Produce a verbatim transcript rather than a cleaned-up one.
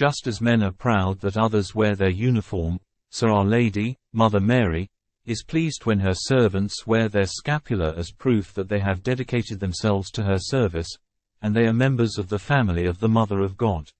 just as men are proud that others wear their uniform, so Our Lady, Mother Mary, is pleased when her servants wear their scapular as proof that they have dedicated themselves to her service, and they are members of the family of the Mother of God.